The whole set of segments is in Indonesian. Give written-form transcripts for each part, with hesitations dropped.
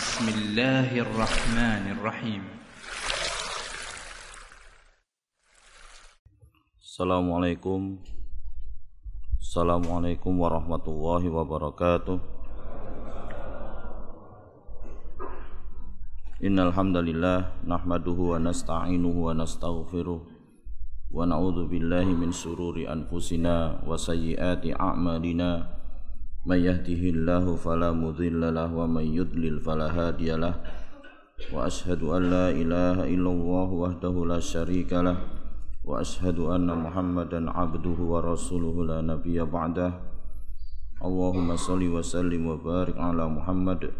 Bismillahirrahmanirrahim. Assalamualaikum. Assalamualaikum warahmatullahi wabarakatuh. Innal hamdalillah nahmaduhu wa nasta'inuhu wa nastaghfiruh wa na'udzu billahi min shururi anfusina wa sayyiati a'malina. May yahdihillahu fala mudhillalah wa may yudlil fala hadiyalah. Wa ashhadu an la ilaha illallah wahdahu la syarikalah wa ashhadu anna Muhammadan abduhu wa rasuluhu la nabiyya ba'dah. Allahumma shalli wa sallim wa barik ala Muhammad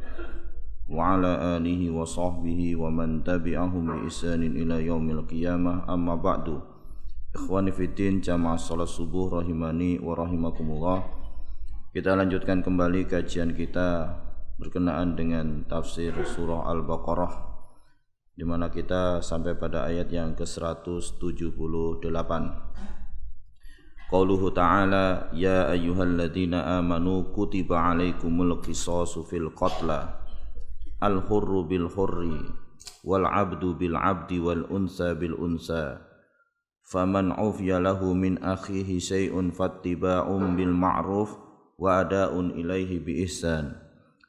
wa ala alihi wa sahbihi wa man tabi'ahum bi ihsanin ila yaumil qiyamah. Amma ba'du. Ikhwani fid din, jamaah shalat subuh rahimani wa rahimakumullah. Kita lanjutkan kembali kajian kita berkenaan dengan tafsir surah Al-Baqarah, di mana kita sampai pada ayat yang ke-178. Qauluhu ta'ala, ya ayyuhalladzina amanu kutiba 'alaikumul qisasu fil qatla al-hurru bil hurri wal 'abdu bil 'abdi wal unsa bil unsa. Faman 'ufiya lahu min akhihi syai'un fattiba'un bil ma'ruf wa ada'un ilaihi bi ihsan.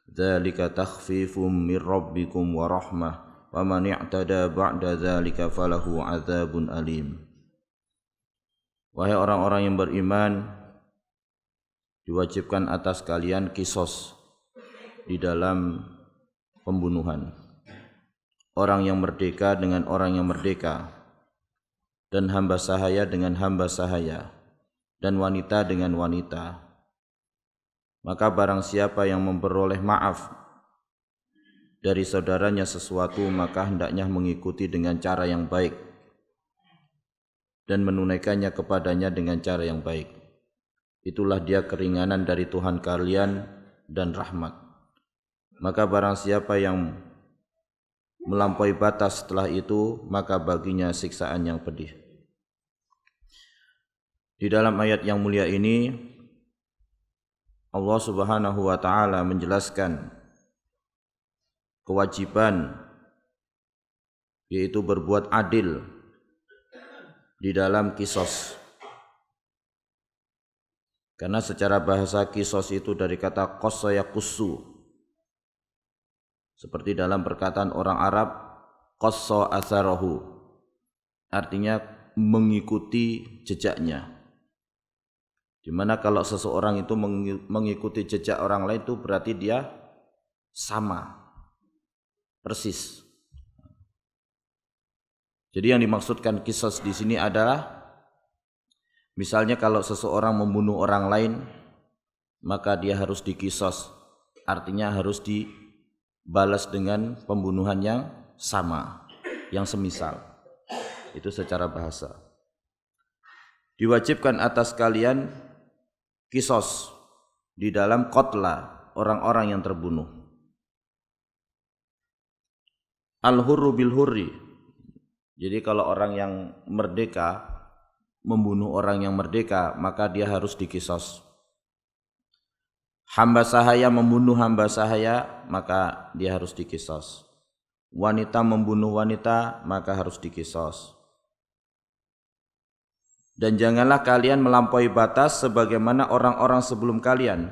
Dzalika takhfifum mir rabbikum wa rahmah. Wa man i'tada ba'da dzalika falahu adzabun alim. Wahai orang-orang yang beriman, diwajibkan atas kalian kisos di dalam pembunuhan. Orang yang merdeka dengan orang yang merdeka, dan hamba sahaya dengan hamba sahaya, dan wanita dengan wanita. Maka barang siapa yang memperoleh maaf dari saudaranya sesuatu, maka hendaknya mengikuti dengan cara yang baik dan menunaikannya kepadanya dengan cara yang baik. Itulah dia keringanan dari Tuhan kalian dan rahmat. Maka barang siapa yang melampaui batas setelah itu, maka baginya siksaan yang pedih. Di dalam ayat yang mulia ini, Allah Subhanahu wa ta'ala menjelaskan kewajiban, yaitu berbuat adil di dalam kisos. Karena secara bahasa kisos itu dari kata qasaya qussu, seperti dalam perkataan orang Arab qassa atharahu, artinya mengikuti jejaknya. Dimana kalau seseorang itu mengikuti jejak orang lain, itu berarti dia sama, persis. Jadi yang dimaksudkan qisas di sini adalah, misalnya kalau seseorang membunuh orang lain, maka dia harus diqisas, artinya harus dibalas dengan pembunuhan yang sama, yang semisal. Itu secara bahasa. Diwajibkan atas kalian kisos di dalam qatla, orang-orang yang terbunuh. Al-hurru bil hurri. Jadi kalau orang yang merdeka membunuh orang yang merdeka, maka dia harus dikisos. Hamba sahaya membunuh hamba sahaya, maka dia harus dikisos. Wanita membunuh wanita, maka harus dikisos. Dan janganlah kalian melampaui batas sebagaimana orang-orang sebelum kalian,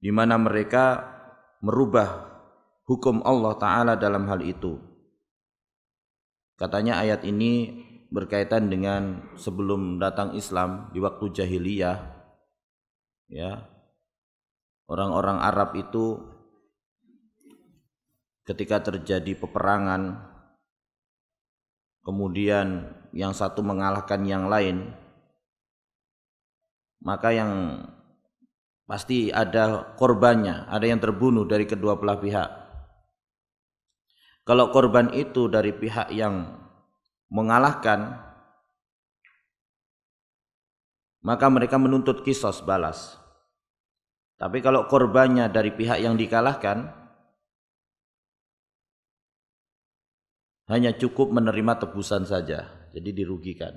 di mana mereka merubah hukum Allah Ta'ala dalam hal itu. Katanya ayat ini berkaitan dengan sebelum datang Islam, di waktu jahiliyah, ya, orang-orang Arab itu ketika terjadi peperangan, kemudian yang satu mengalahkan yang lain, maka yang pasti ada korbannya, ada yang terbunuh dari kedua belah pihak. Kalau korban itu dari pihak yang mengalahkan, maka mereka menuntut qisas, balas. Tapi kalau korbannya dari pihak yang dikalahkan, hanya cukup menerima tebusan saja, jadi dirugikan.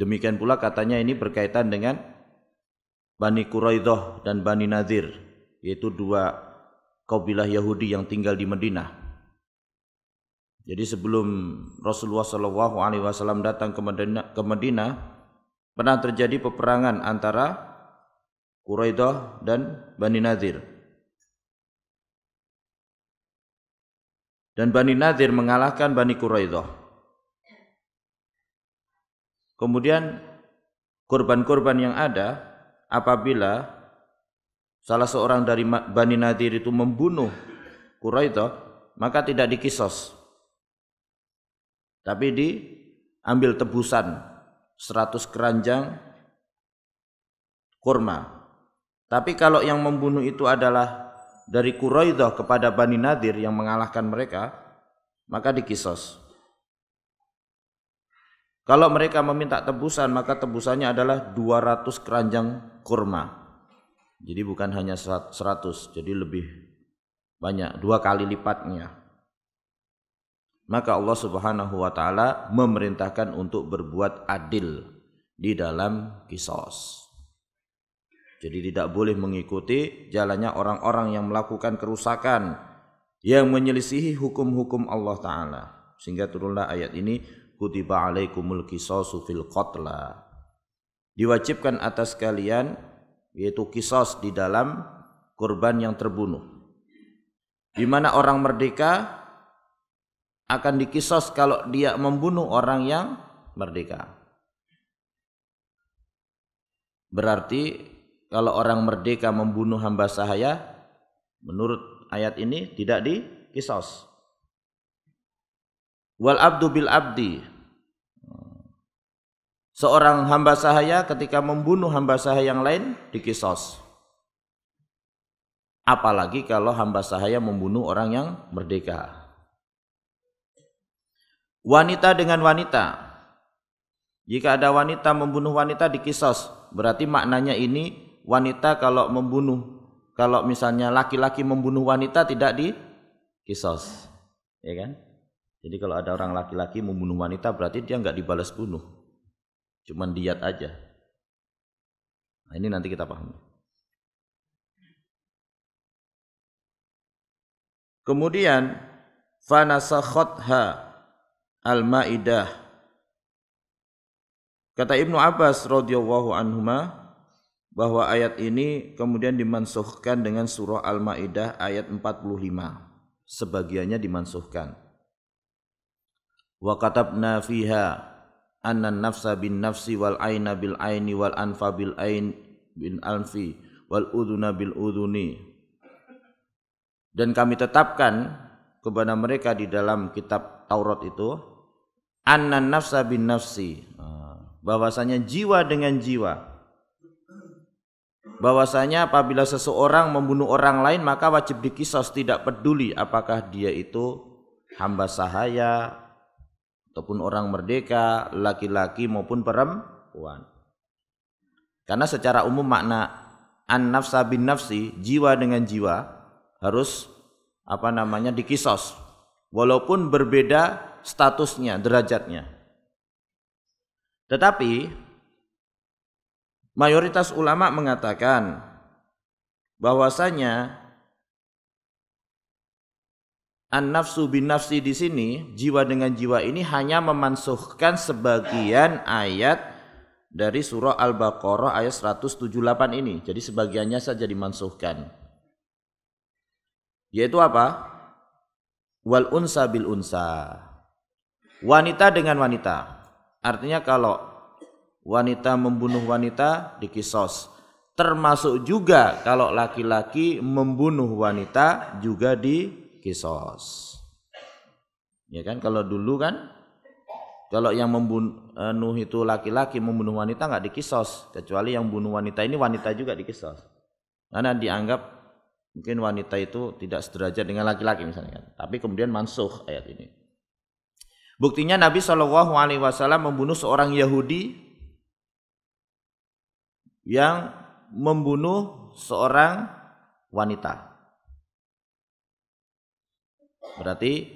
Demikian pula katanya ini berkaitan dengan Bani Quraizah dan Bani Nadhir, yaitu dua kabilah Yahudi yang tinggal di Madinah. Jadi sebelum Rasulullah SAW datang ke Madinah, pernah terjadi peperangan antara Quraidah dan Bani Nadhir. Dan Bani Nadhir mengalahkan Bani Quraidah. Kemudian kurban-kurban yang ada, apabila salah seorang dari Bani Nadhir itu membunuh Quraidah, maka tidak dikisos, tapi diambil tebusan 100 keranjang kurma. Tapi kalau yang membunuh itu adalah dari Quraidah kepada Bani Nadhir yang mengalahkan mereka, maka dikisos. Kalau mereka meminta tebusan, maka tebusannya adalah 200 keranjang kurma. Jadi bukan hanya 100, jadi lebih banyak, 2 kali lipatnya. Maka Allah Subhanahu wa taala memerintahkan untuk berbuat adil di dalam kisos. Jadi tidak boleh mengikuti jalannya orang-orang yang melakukan kerusakan yang menyelisihi hukum-hukum Allah taala. Sehingga turunlah ayat ini, kutiba alaikumul qisasu fil qatla, diwajibkan atas kalian yaitu qisas di dalam kurban yang terbunuh. Di mana orang merdeka akan diqisas kalau dia membunuh orang yang merdeka. Berarti kalau orang merdeka membunuh hamba sahaya, menurut ayat ini tidak diqisas. Wal abdu bil abdi, seorang hamba sahaya ketika membunuh hamba sahaya yang lain dikisos. Apalagi kalau hamba sahaya membunuh orang yang merdeka. Wanita dengan wanita, jika ada wanita membunuh wanita dikisos. Berarti maknanya ini wanita kalau membunuh, kalau misalnya laki-laki membunuh wanita tidak dikisos, ya kan? Jadi kalau ada orang laki-laki membunuh wanita, berarti dia nggak dibalas bunuh, cuman diat aja. Nah, ini nanti kita pahami. Kemudian fanasakhotha al-ma'idah. Kata Ibn Abbas radhiyallahu anhuma bahwa ayat ini kemudian dimansuhkan dengan surah Al-Ma'idah ayat 45. Sebagiannya dimansuhkan. Wa katabna fiha annan nafsa bin nafsi wal aina bil aini wal anfa bil ain bin anfi wal udhuna bil udhuni. Dan kami tetapkan kepada mereka di dalam kitab Taurat itu annan nafsa bin nafsi, bahwasanya jiwa dengan jiwa, bahwasanya apabila seseorang membunuh orang lain maka wajib dikisos, tidak peduli apakah dia itu hamba sahaya ataupun orang merdeka, laki-laki maupun perempuan. Karena secara umum makna an-nafsa bin nafsi, jiwa dengan jiwa, harus dikisos, walaupun berbeda statusnya, derajatnya. Tetapi mayoritas ulama mengatakan bahwasanya an-nafsu bin nafsi di sini, jiwa dengan jiwa ini hanya memansuhkan sebagian ayat dari surah Al-Baqarah ayat 178 ini. Jadi sebagiannya saja dimansuhkan. Yaitu apa? Wal unsa bil unsa. Wanita dengan wanita. Artinya kalau wanita membunuh wanita dikisos. Termasuk juga kalau laki-laki membunuh wanita juga di kisos. Ya kan, kalau dulu kan kalau yang membunuh itu laki-laki membunuh wanita nggak dikisos, kecuali yang bunuh wanita ini wanita juga dikisos. Karena dianggap mungkin wanita itu tidak sederajat dengan laki-laki misalnya kan. Tapi kemudian mansuh ayat ini. Buktinya Nabi SAW membunuh seorang Yahudi yang membunuh seorang wanita. Berarti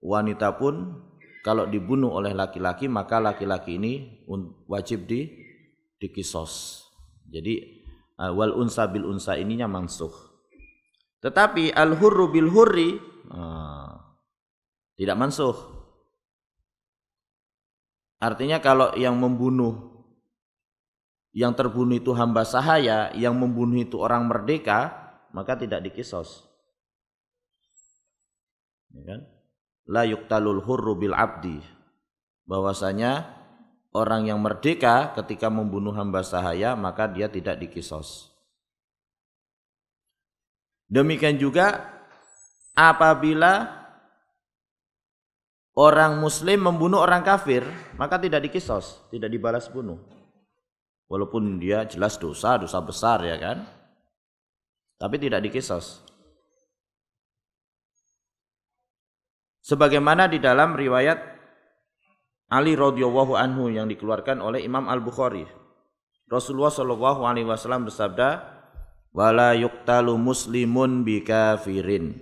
wanita pun kalau dibunuh oleh laki-laki maka laki-laki ini wajib dikisos. Jadi wal unsa bil unsa ininya mansuh. Tetapi al-hurru bil hurri tidak mansukh. Artinya kalau yang membunuh, yang terbunuh itu hamba sahaya, yang membunuh itu orang merdeka, maka tidak dikisos. Ya kan? La yuqtalul hurru bil abdi. Bahwasanya orang yang merdeka ketika membunuh hamba sahaya, maka dia tidak dikisos. Demikian juga apabila orang muslim membunuh orang kafir, maka tidak dikisos, tidak dibalas bunuh. Walaupun dia jelas dosa, dosa besar ya kan, tapi tidak dikisos. Sebagaimana di dalam riwayat Ali radhiyallahu anhu yang dikeluarkan oleh Imam Al Bukhari, Rasulullah shallallahu alaihi wasallam bersabda, "Wala yuqtalu muslimun bi kafirin."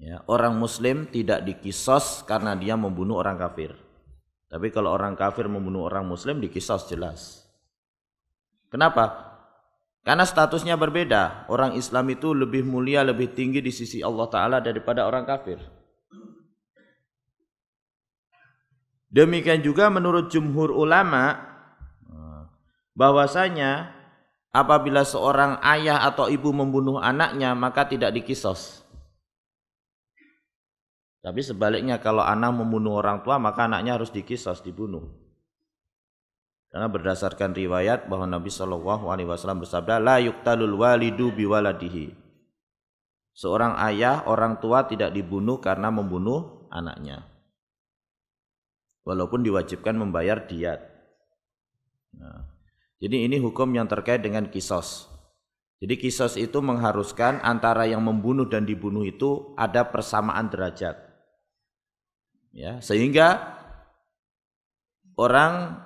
Ya, orang muslim tidak dikisos karena dia membunuh orang kafir. Tapi kalau orang kafir membunuh orang muslim dikisos jelas. Kenapa? Karena statusnya berbeda. Orang Islam itu lebih mulia, lebih tinggi di sisi Allah Ta'ala daripada orang kafir. Demikian juga menurut jumhur ulama, bahwasanya apabila seorang ayah atau ibu membunuh anaknya, maka tidak dikisos. Tapi sebaliknya kalau anak membunuh orang tua, maka anaknya harus dikisos, dibunuh. Karena berdasarkan riwayat bahwa Nabi Shallallahu Alaihi Wasallam bersabda, "La yuktalul walidu biwaladihi." Seorang ayah, orang tua tidak dibunuh karena membunuh anaknya, walaupun diwajibkan membayar diyat. Nah, jadi ini hukum yang terkait dengan kisos. Jadi kisos itu mengharuskan antara yang membunuh dan dibunuh itu ada persamaan derajat, ya, sehingga orang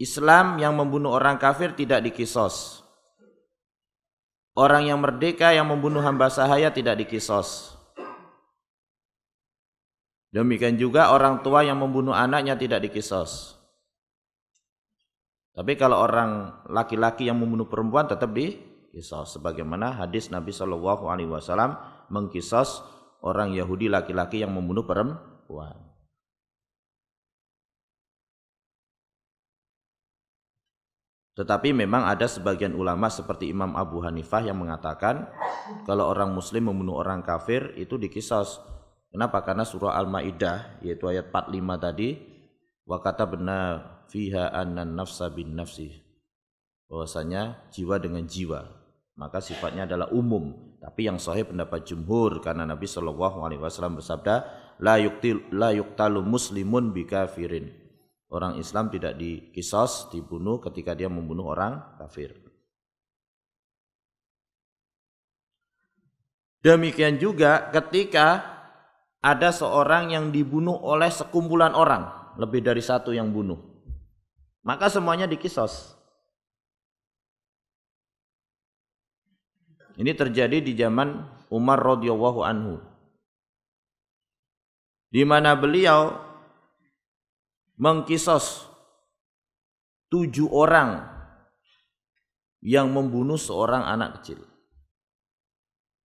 Islam yang membunuh orang kafir tidak dikisos. Orang yang merdeka yang membunuh hamba sahaya tidak dikisos. Demikian juga orang tua yang membunuh anaknya tidak dikisos. Tapi kalau orang laki-laki yang membunuh perempuan tetap dikisos. Sebagaimana hadis Nabi Shallallahu Alaihi Wasallam mengkisos orang Yahudi laki-laki yang membunuh perempuan. Tetapi memang ada sebagian ulama seperti Imam Abu Hanifah yang mengatakan kalau orang muslim membunuh orang kafir itu dikisos. Kenapa? Karena surah Al-Ma'idah yaitu ayat 45 tadi, wa katabna fiha annan nafsa bin nafsi, bahwasanya jiwa dengan jiwa, maka sifatnya adalah umum. Tapi yang sahih pendapat jumhur karena Nabi Shallallahu Alaihi Wasallam bersabda, la yuktalu muslimun bi kafirin. Orang Islam tidak dikisos, dibunuh ketika dia membunuh orang kafir. Demikian juga ketika ada seorang yang dibunuh oleh sekumpulan orang, lebih dari satu yang bunuh, maka semuanya dikisos. Ini terjadi di zaman Umar radhiyallahu anhu, di mana beliau mengkisos 7 orang yang membunuh seorang anak kecil.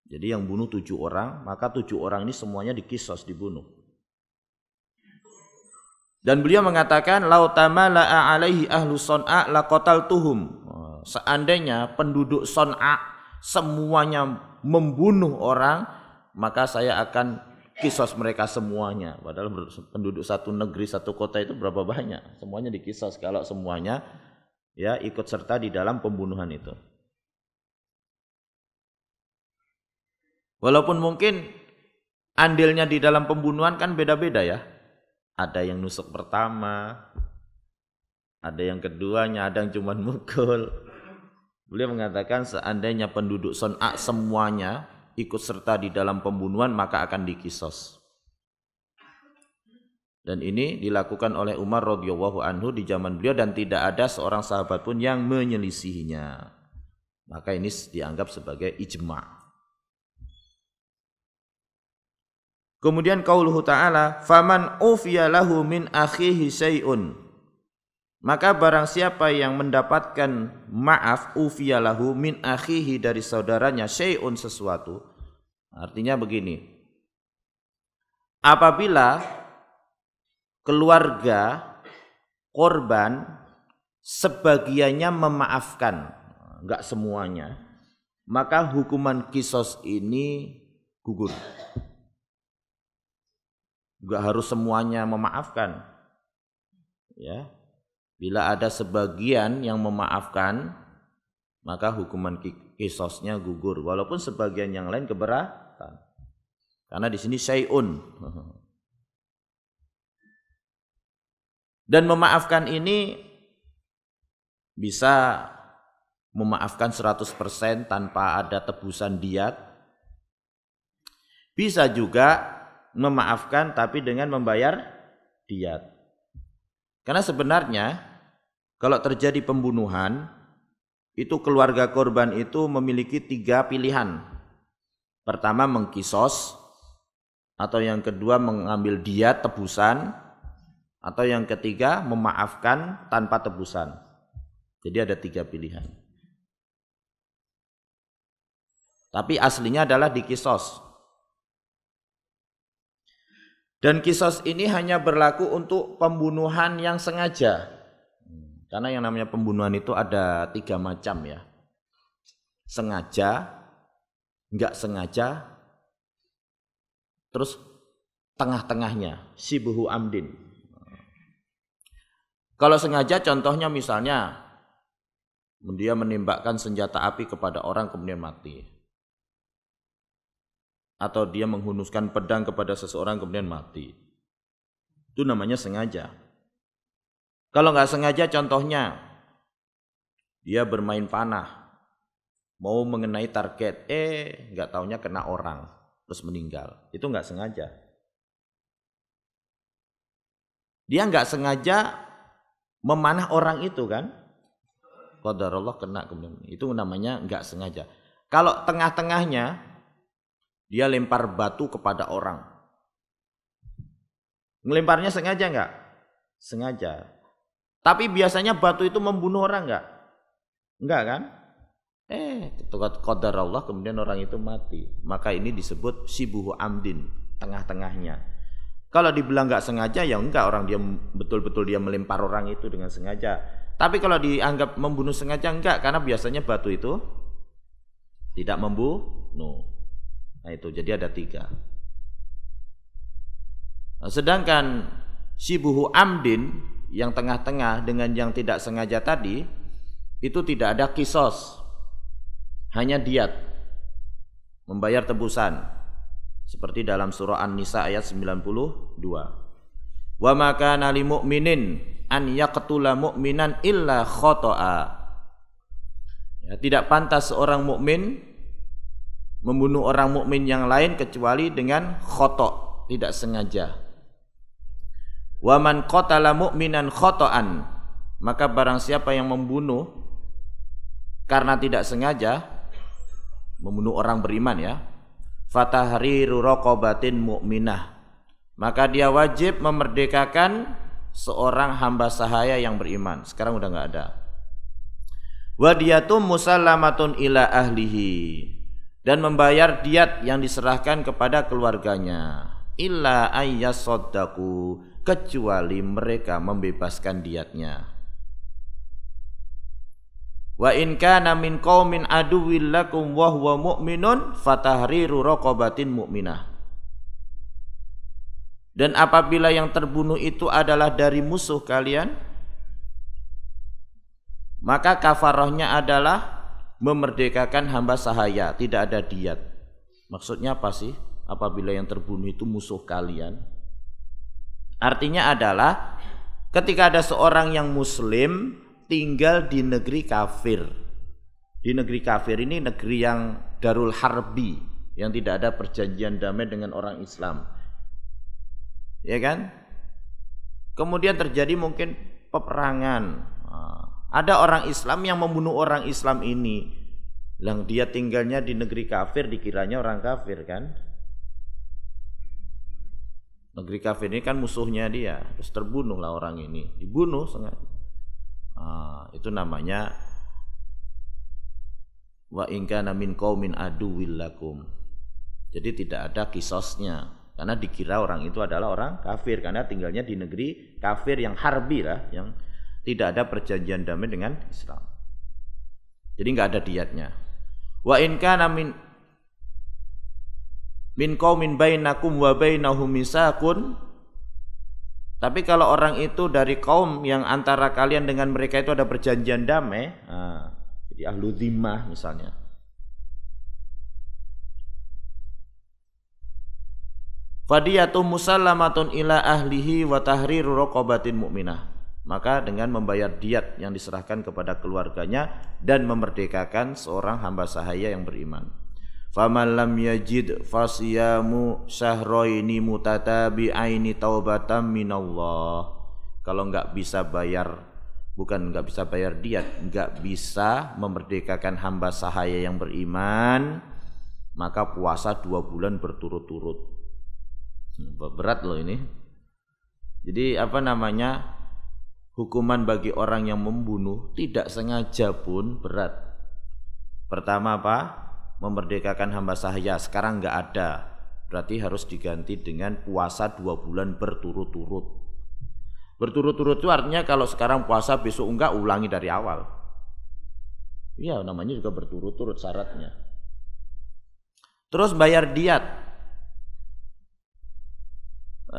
Jadi yang bunuh 7 orang, maka 7 orang ini semuanya dikisos, dibunuh. Dan beliau mengatakan, "Lautamala'a alaihi ahlu Son'a laqataltuhum." Seandainya penduduk Son'a semuanya membunuh orang, maka saya akan kisos mereka semuanya. Padahal penduduk satu negeri, satu kota itu berapa banyak, semuanya dikisos kalau semuanya ya ikut serta di dalam pembunuhan itu. Walaupun mungkin andilnya di dalam pembunuhan kan beda-beda ya. Ada yang nusuk pertama, ada yang keduanya, ada yang cuma mukul. Beliau mengatakan seandainya penduduk Son'a semuanya ikut serta di dalam pembunuhan, maka akan dikisos. Dan ini dilakukan oleh Umar radhiyallahu anhu di zaman beliau dan tidak ada seorang sahabat pun yang menyelisihinya. Maka ini dianggap sebagai ijma. Kemudian qauluhu ta'ala, "Faman ufiya lahu min akhihi syai'un." Maka barang siapa yang mendapatkan maaf, ufiyalahu min akhihi dari saudaranya syai'un sesuatu. Artinya begini, apabila keluarga korban sebagiannya memaafkan, enggak semuanya, maka hukuman kisos ini gugur. Enggak harus semuanya memaafkan. Ya. Bila ada sebagian yang memaafkan, maka hukuman kisosnya gugur. Walaupun sebagian yang lain keberatan, karena di sini syai'un. Dan memaafkan ini bisa memaafkan 100% tanpa ada tebusan diyat. Bisa juga memaafkan tapi dengan membayar diyat. Karena sebenarnya kalau terjadi pembunuhan, itu keluarga korban itu memiliki 3 pilihan. Pertama mengkisos, atau yang kedua mengambil diyat tebusan, atau yang ketiga memaafkan tanpa tebusan. Jadi ada 3 pilihan. Tapi aslinya adalah dikisos. Dan kisos ini hanya berlaku untuk pembunuhan yang sengaja. Karena yang namanya pembunuhan itu ada 3 macam ya. Sengaja, enggak sengaja, terus tengah-tengahnya, sibuhu amdin. Kalau sengaja contohnya misalnya dia menembakkan senjata api kepada orang kemudian mati. Atau dia menghunuskan pedang kepada seseorang kemudian mati. Itu namanya sengaja. Kalau nggak sengaja contohnya, dia bermain panah, mau mengenai target, nggak taunya kena orang, terus meninggal. Itu nggak sengaja. Dia nggak sengaja memanah orang itu kan. Qadarullah kena kemudian. Itu namanya nggak sengaja. Kalau tengah-tengahnya, dia lempar batu kepada orang. Ngelemparnya sengaja enggak? Sengaja. Tapi biasanya batu itu membunuh orang enggak? Enggak kan? Qadar Allah kemudian orang itu mati. Maka ini disebut sibuhu amdin, tengah-tengahnya. Kalau dibilang enggak sengaja ya enggak, orang dia betul-betul dia melempar orang itu dengan sengaja. Tapi kalau dianggap membunuh sengaja enggak, karena biasanya batu itu tidak membunuh. Nah itu, jadi ada 3. Nah, sedangkan sibuhu amdin yang tengah-tengah dengan yang tidak sengaja tadi itu tidak ada kisos, hanya diyat, membayar tebusan. Seperti dalam surah An-Nisa ayat 92. Wa ma kana lil mu'minin an yaqtula mu'minan illa khoto'a. Ya, tidak pantas seorang mukmin membunuh orang mukmin yang lain kecuali dengan khoto', tidak sengaja. Wa man qatala mu'minan khoto'an, maka barang siapa yang membunuh karena tidak sengaja, membunuh orang beriman ya, fatahriru raqabatin mu'minah, maka dia wajib memerdekakan seorang hamba sahaya yang beriman. Sekarang udah nggak ada. Wa diyatum musallamatun ila ahlihi, dan membayar diyat yang diserahkan kepada keluarganya, illa ayyasaddaku, kecuali mereka membebaskan diyatnya. Wa in kana min qaumin aduwwil lakum wa huwa mu'minun fatahriru raqabatin mu'minah, dan apabila yang terbunuh itu adalah dari musuh kalian, maka kafarahnya adalah memerdekakan hamba sahaya, tidak ada diyat. Maksudnya apa sih? Apabila yang terbunuh itu musuh kalian, artinya adalah ketika ada seorang yang muslim tinggal di negeri kafir. Di negeri kafir ini negeri yang darul harbi, yang tidak ada perjanjian damai dengan orang Islam, ya kan? Kemudian terjadi mungkin peperangan. Ada orang Islam yang membunuh orang Islam ini, yang dia tinggalnya di negeri kafir, dikiranya orang kafir kan. Negeri kafir ini kan musuhnya dia, terus terbunuhlah orang ini, dibunuh sengaja. Itu namanya wa in kana min qaumin aduwwil lakum. Jadi tidak ada kisosnya, karena dikira orang itu adalah orang kafir karena tinggalnya di negeri kafir yang harbi lah, yang tidak ada perjanjian damai dengan Islam. Jadi nggak ada diyatnya. Wa in kana min qaumin bainakum wa bainahum misaqun. Tapi kalau orang itu dari kaum yang antara kalian dengan mereka itu ada perjanjian damai, jadi ahlu dhimah misalnya. Fadiyatu musallamatun ila ahlihi wa tahriru raqabatin mu'minah. Maka dengan membayar diyat yang diserahkan kepada keluarganya dan memerdekakan seorang hamba sahaya yang beriman. Faman lam yajid fasiyamu syahroini mutatabi'aini taubatan minallah. Kalau nggak bisa bayar, bukan nggak bisa bayar diat, nggak bisa memerdekakan hamba sahaya yang beriman, maka puasa 2 bulan berturut-turut. Berat loh ini. Jadi apa namanya, hukuman bagi orang yang membunuh tidak sengaja pun berat. Pertama apa? Memerdekakan hamba sahaya, sekarang nggak ada, berarti harus diganti dengan puasa 2 bulan berturut-turut. Berturut-turut itu artinya kalau sekarang puasa besok enggak, ulangi dari awal. Iya, namanya juga berturut-turut syaratnya. Terus bayar diyat.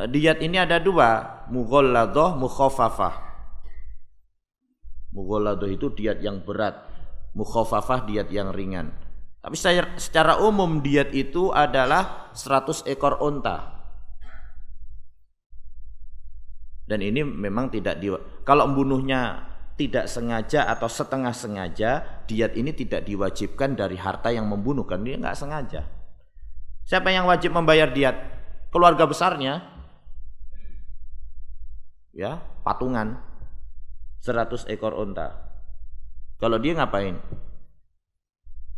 Diyat ini ada 2, mughalladhah, mukhafafah. Mughalladhah itu diyat yang berat, mukhafafah diyat yang ringan. Tapi secara umum diet itu adalah 100 ekor unta. Dan ini memang tidak kalau membunuhnya tidak sengaja atau setengah sengaja, diet ini tidak diwajibkan dari harta yang membunuh, kan dia nggak sengaja. Siapa yang wajib membayar diet? Keluarga besarnya. Ya, patungan 100 ekor unta. Kalau dia ngapain?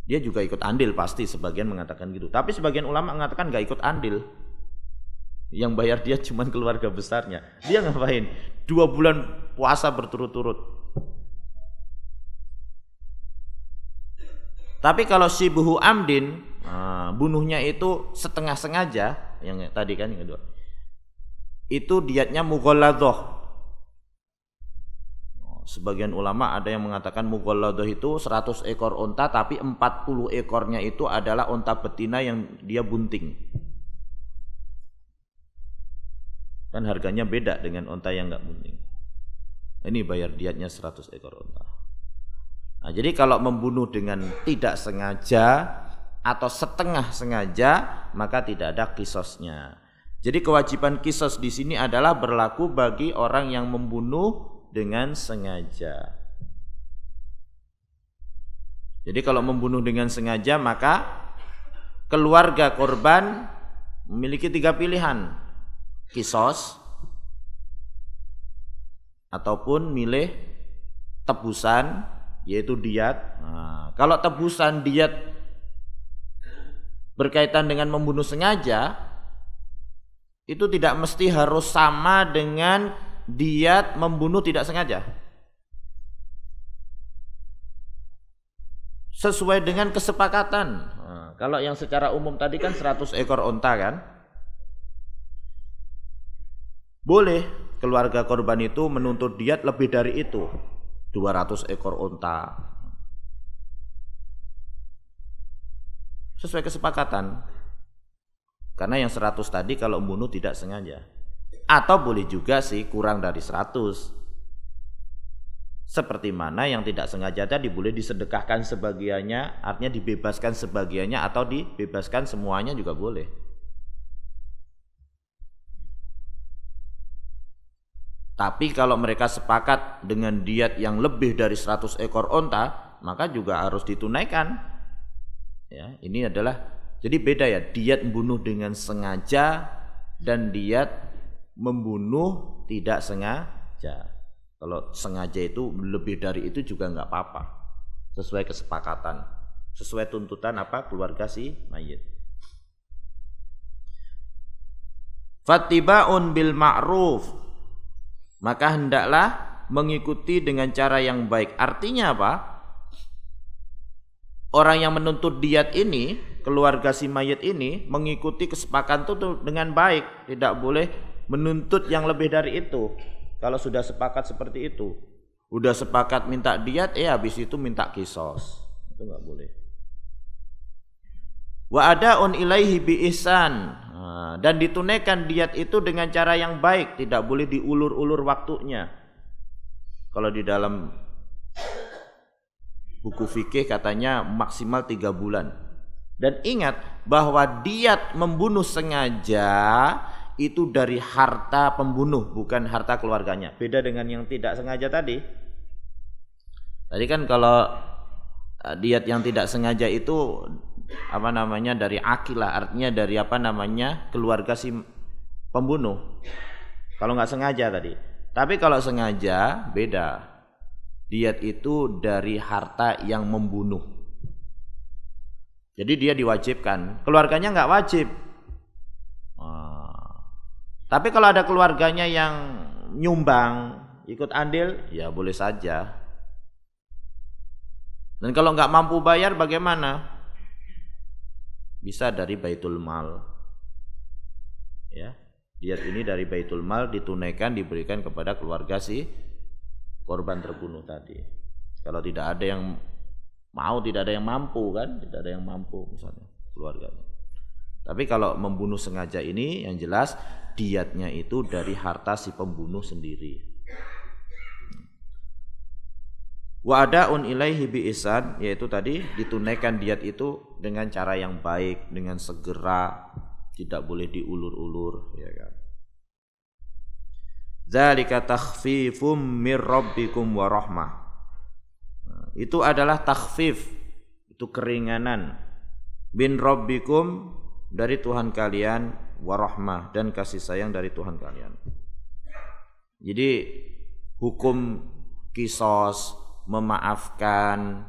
Dia juga ikut andil pasti, sebagian mengatakan gitu. Tapi sebagian ulama mengatakan nggak ikut andil. Yang bayar dia cuman keluarga besarnya. Dia ngapain? 2 bulan puasa berturut-turut. Tapi kalau si buhu amdin, bunuhnya itu setengah sengaja, yang tadi kan yang kedua, itu diatnya mughalladhah. Sebagian ulama ada yang mengatakan mughalladhah itu 100 ekor unta, tapi 40 ekornya itu adalah unta betina yang dia bunting. Kan harganya beda dengan unta yang nggak bunting. Ini bayar diatnya 100 ekor unta. Nah, jadi kalau membunuh dengan tidak sengaja atau setengah sengaja, maka tidak ada qisasnya. Jadi kewajiban qisas di sini adalah berlaku bagi orang yang membunuh dengan sengaja. Jadi kalau membunuh dengan sengaja, maka keluarga korban memiliki 3 pilihan, qisas ataupun milih tebusan, yaitu diyat. Nah, kalau tebusan diyat berkaitan dengan membunuh sengaja, itu tidak mesti harus sama dengan diyat membunuh tidak sengaja, sesuai dengan kesepakatan. Nah, kalau yang secara umum tadi kan 100 ekor unta kan, boleh keluarga korban itu menuntut diyat lebih dari itu, 200 ekor unta, sesuai kesepakatan, karena yang 100 tadi kalau membunuh tidak sengaja. Atau boleh juga sih kurang dari 100. Seperti mana yang tidak sengaja tadi, boleh disedekahkan sebagiannya, artinya dibebaskan sebagiannya, atau dibebaskan semuanya juga boleh. Tapi kalau mereka sepakat dengan diet yang lebih dari 100 ekor onta, maka juga harus ditunaikan. Ya, ini adalah, jadi beda ya, diet membunuh dengan sengaja dan diet membunuh tidak sengaja. Kalau sengaja itu lebih dari itu juga nggak apa-apa, sesuai kesepakatan, sesuai tuntutan apa keluarga si mayit. Fattiba'un bil ma'ruf, maka hendaklah mengikuti dengan cara yang baik. Artinya apa? Orang yang menuntut diat ini, keluarga si mayit ini mengikuti kesepakatan itu dengan baik, tidak boleh menuntut yang lebih dari itu. Kalau sudah sepakat seperti itu, udah sepakat minta diat, habis itu minta kisos, itu nggak boleh. Wa ada'un ilaihi bi ihsan, dan ditunaikan diat itu dengan cara yang baik, tidak boleh diulur-ulur waktunya. Kalau di dalam buku fikih katanya maksimal 3 bulan. Dan ingat bahwa diat membunuh sengaja itu dari harta pembunuh, bukan harta keluarganya. Beda dengan yang tidak sengaja tadi. Tadi kan kalau diat yang tidak sengaja itu apa namanya, dari akilah, artinya dari apa namanya, keluarga si pembunuh, kalau nggak sengaja tadi. Tapi kalau sengaja beda, diat itu dari harta yang membunuh, jadi dia diwajibkan. Keluarganya nggak wajib. Tapi kalau ada keluarganya yang nyumbang, ikut andil, ya boleh saja. Dan kalau nggak mampu bayar bagaimana? Bisa dari baitul mal, ya. Diat ini dari baitul mal ditunaikan, diberikan kepada keluarga si korban terbunuh tadi. Kalau tidak ada yang mau, tidak ada yang mampu kan, tidak ada yang mampu misalnya keluarganya. Tapi kalau membunuh sengaja ini, yang jelas diatnya itu dari harta si pembunuh sendiri. Wa ada'un ilaihi bi ihsan, yaitu tadi ditunaikan diat itu dengan cara yang baik, dengan segera, tidak boleh diulur-ulur, ya kan. Dzalika takhfifum mir rabbikum wa rahmah. Itu adalah takhfif, itu keringanan, bin rabbikum, dari Tuhan kalian, wa rahmah, dan kasih sayang dari Tuhan kalian. Jadi hukum kisos, memaafkan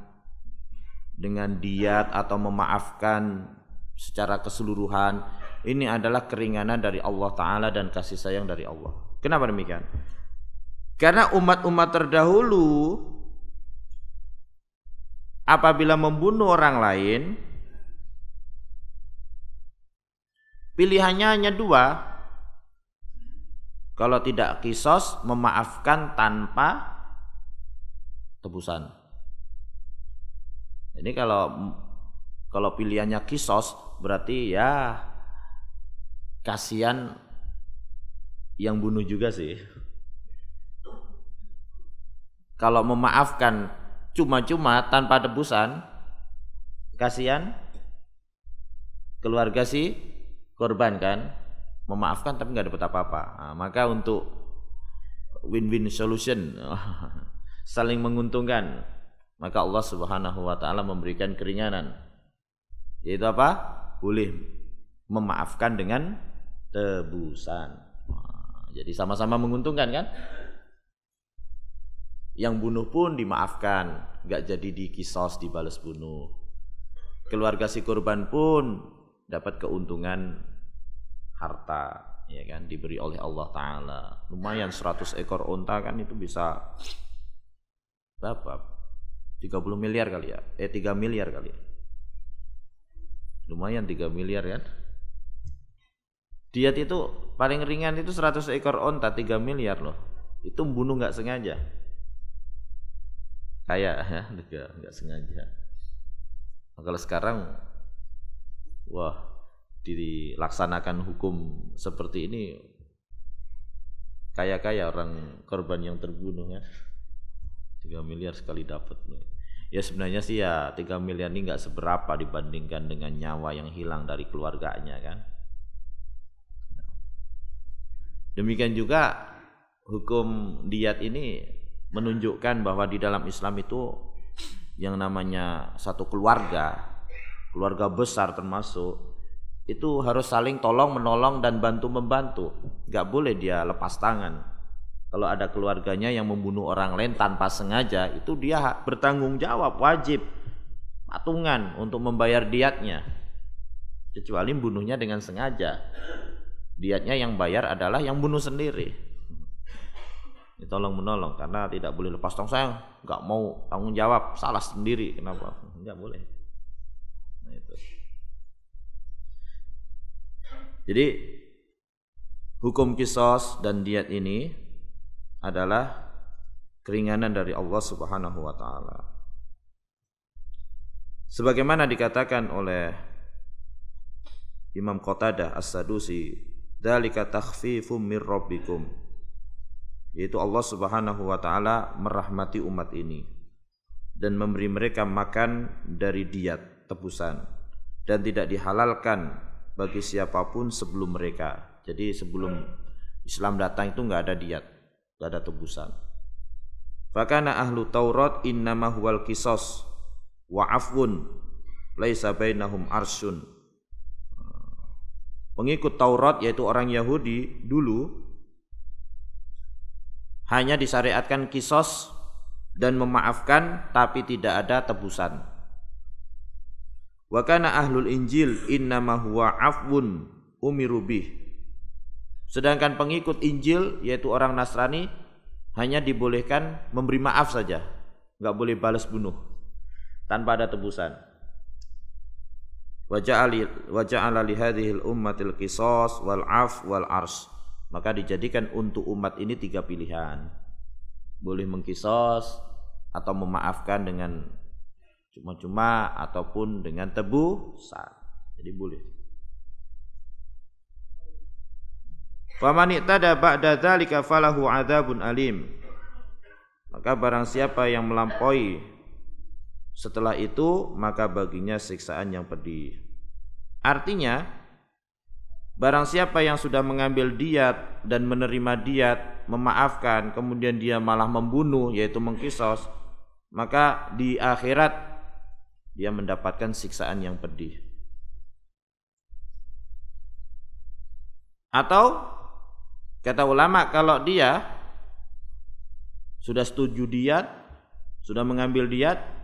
dengan diat atau memaafkan secara keseluruhan, ini adalah keringanan dari Allah Ta'ala dan kasih sayang dari Allah. Kenapa demikian? Karena umat-umat terdahulu apabila membunuh orang lain, pilihannya hanya dua. Kalau tidak kisos, memaafkan tanpa tebusan. Ini kalau pilihannya kisos, berarti ya kasihan yang bunuh juga sih. Kalau memaafkan cuma-cuma tanpa tebusan, kasihan keluarga si korban kan, memaafkan tapi nggak dapat apa-apa. Nah, maka untuk win-win solution, saling menguntungkan, maka Allah Subhanahu wa Ta'ala memberikan keringanan, yaitu apa? Boleh memaafkan dengan tebusan. Jadi sama-sama menguntungkan kan? Yang bunuh pun dimaafkan, nggak jadi dikisos, dibalas bunuh. Keluarga si korban pun dapat keuntungan harta, ya kan, diberi oleh Allah Ta'ala. Lumayan 100 ekor unta kan, itu bisa berapa? 30 miliar kali ya? 3 miliar kali ya? Lumayan 3 miliar kan? Diat itu paling ringan itu 100 ekor onta, 3 miliar loh. Itu membunuh nggak sengaja. Kayak ya, nggak sengaja. Nah, kalau sekarang, wah, dilaksanakan hukum seperti ini, kaya-kaya orang korban yang terbunuh ya. 3 miliar sekali dapat. Ya sebenarnya sih ya 3 miliar ini nggak seberapa dibandingkan dengan nyawa yang hilang dari keluarganya kan. Demikian juga hukum diat ini menunjukkan bahwa di dalam Islam itu yang namanya satu keluarga, keluarga besar termasuk, itu harus saling tolong menolong dan bantu membantu. Nggak boleh dia lepas tangan. Kalau ada keluarganya yang membunuh orang lain tanpa sengaja, itu dia bertanggung jawab, wajib patungan untuk membayar diatnya. Kecuali bunuhnya dengan sengaja, diatnya yang bayar adalah yang bunuh sendiri. ditolong menolong, karena tidak boleh lepas tanggung sayang, nggak mau tanggung jawab, salah sendiri, kenapa? Nggak boleh. Nah, itu. Jadi hukum qisas dan diat ini adalah keringanan dari Allah Subhanahu wa taala. Sebagaimana dikatakan oleh Imam Qatada as-sadusi, dzalika takhfifum mir rabbikum. Yaitu Allah Subhanahu wa taala merahmati umat ini dan memberi mereka makan dari diat tebusan dan tidak dihalalkan bagi siapapun sebelum mereka. Jadi sebelum Islam datang itu enggak ada diat, enggak ada tebusan. Fakana ahlu Taurat innama huwal qisas wa afwun laisa bainahum arsyun. Pengikut Taurat yaitu orang Yahudi dulu hanya disyariatkan qisas dan memaafkan, tapi tidak ada tebusan. Wa kana ahlul Injil innama huwa afwun umiru bih. Sedangkan pengikut Injil yaitu orang Nasrani hanya dibolehkan memberi maaf saja, enggak boleh balas bunuh tanpa ada tebusan. Wa ja'ala li hadhil ummatil qisas wal 'af wal 'ars. Maka dijadikan untuk umat ini tiga pilihan. Boleh mengqisas atau memaafkan dengan cuma-cuma ataupun dengan tebusan. Jadi boleh. Faman i'tada ba'da dzalika falahu 'adzabun alim. Maka barang siapa yang melampaui setelah itu, maka baginya siksaan yang pedih. Artinya, barang siapa yang sudah mengambil diat dan menerima diat, memaafkan, kemudian dia malah membunuh, yaitu mengqisas, maka di akhirat dia mendapatkan siksaan yang pedih. Atau kata ulama, kalau dia sudah setuju diat, sudah mengambil diat,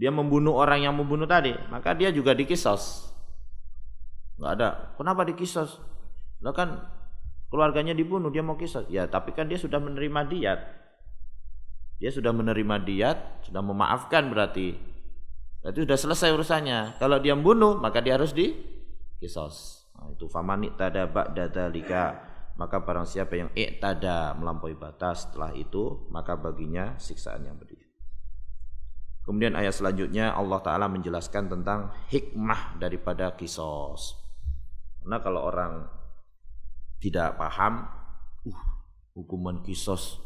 dia membunuh orang yang membunuh tadi, maka dia juga diqisas. Enggak ada. Kenapa diqisas? Lah kan keluarganya dibunuh, dia mau qisas. Ya, tapi kan dia sudah menerima diat. Dia sudah menerima diat, sudah memaafkan berarti. Berarti sudah selesai urusannya. Kalau dia membunuh, maka dia harus diqisas. Nah, itu famani tada ba'da dzalika. Maka barang siapa yang i'tada melampaui batas setelah itu, maka baginya siksaan yang pedih. Kemudian ayat selanjutnya Allah Ta'ala menjelaskan tentang hikmah daripada qisas. Karena kalau orang tidak paham, hukuman qisas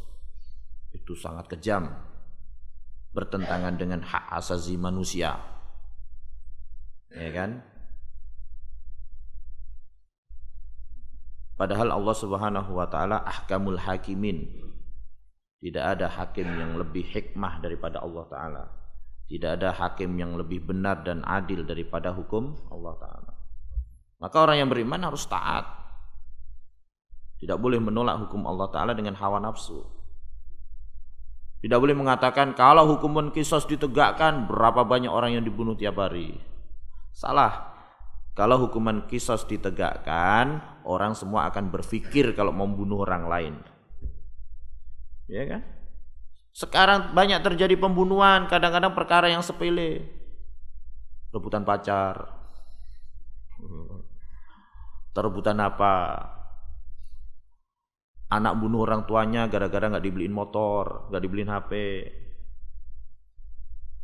itu sangat kejam, bertentangan dengan hak asasi manusia, ya kan? Padahal Allah Subhanahu wa taala ahkamul hakimin. Tidak ada hakim yang lebih hikmah daripada Allah taala. Tidak ada hakim yang lebih benar dan adil daripada hukum Allah taala. Maka orang yang beriman harus taat. Tidak boleh menolak hukum Allah taala dengan hawa nafsu. Tidak boleh mengatakan kalau hukuman qisas ditegakkan berapa banyak orang yang dibunuh tiap hari. Salah. Kalau hukuman qisas ditegakkan, orang semua akan berpikir kalau membunuh orang lain. Ya kan? Sekarang banyak terjadi pembunuhan, kadang-kadang perkara yang sepele. Rebutan pacar. Rebutan apa? Anak bunuh orang tuanya gara-gara nggak dibeliin motor, nggak dibeliin HP.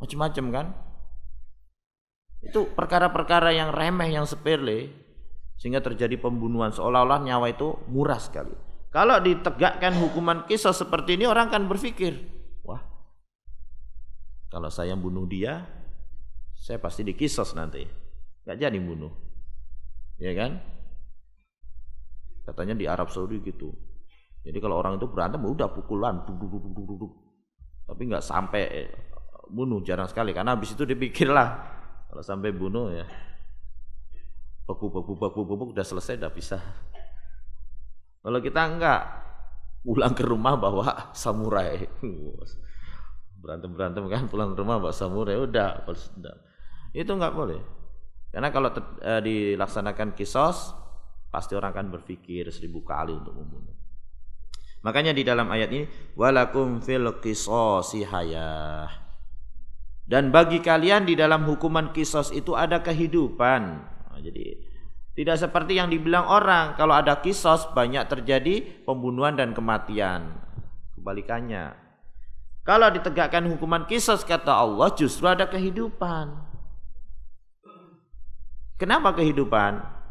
Macam-macam kan? Itu perkara-perkara yang remeh, yang sepele, sehingga terjadi pembunuhan seolah-olah nyawa itu murah sekali. Kalau ditegakkan hukuman qisas seperti ini, orang akan berpikir, wah, kalau saya bunuh dia, saya pasti diqisas nanti, nggak jadi bunuh, ya kan? Katanya di Arab Saudi gitu. Jadi kalau orang itu berantem, udah pukulan, tapi nggak sampai bunuh, jarang sekali, karena habis itu dipikirlah. Kalau sampai bunuh ya beku udah selesai, udah pisah. Kalau kita enggak, pulang ke rumah bawa samurai, berantem kan, pulang ke rumah bawa samurai, udah balas dendam. Itu enggak boleh, karena kalau dilaksanakan qisas pasti orang akan berpikir 1000 kali untuk membunuh. Makanya di dalam ayat ini walakum fil qisasi hayah, dan bagi kalian di dalam hukuman kisos itu ada kehidupan. Nah, jadi tidak seperti yang dibilang orang, kalau ada kisos banyak terjadi pembunuhan dan kematian. Kebalikannya, kalau ditegakkan hukuman kisos kata Allah justru ada kehidupan. Kenapa kehidupan?